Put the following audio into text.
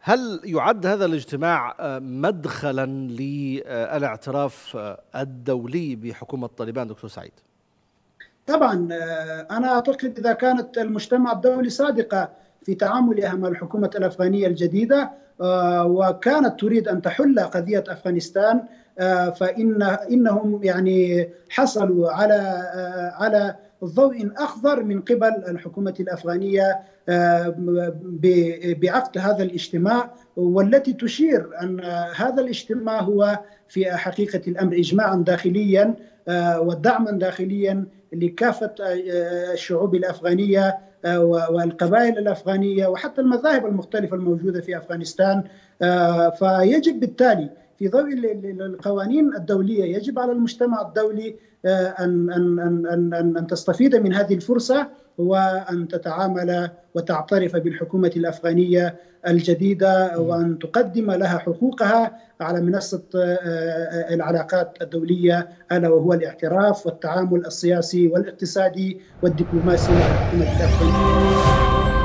هل يعد هذا الاجتماع مدخلا للاعتراف الدولي بحكومة طالبان دكتور سعيد؟ طبعا أنا أعتقد إذا كانت المجتمع الدولي صادقة في تعاملها مع الحكومة الأفغانية الجديدة وكانت تريد أن تحل قضية أفغانستان، فإنهم يعني حصلوا على ضوء أخضر من قبل الحكومة الأفغانية بعقد هذا الاجتماع، والتي تشير أن هذا الاجتماع هو في حقيقة الأمر إجماعا داخليا ودعما داخليا لكافة الشعوب الأفغانية والقبائل الأفغانية وحتى المذاهب المختلفة الموجودة في أفغانستان. فيجب بالتالي في ضوء القوانين الدولية يجب على المجتمع الدولي أن تستفيد من هذه الفرصة وأن تتعامل وتعترف بالحكومة الأفغانية الجديدة وأن تقدم لها حقوقها على منصة العلاقات الدولية، ألا وهو الاعتراف والتعامل السياسي والاقتصادي والدبلوماسي مع الحكومة الأفغانية.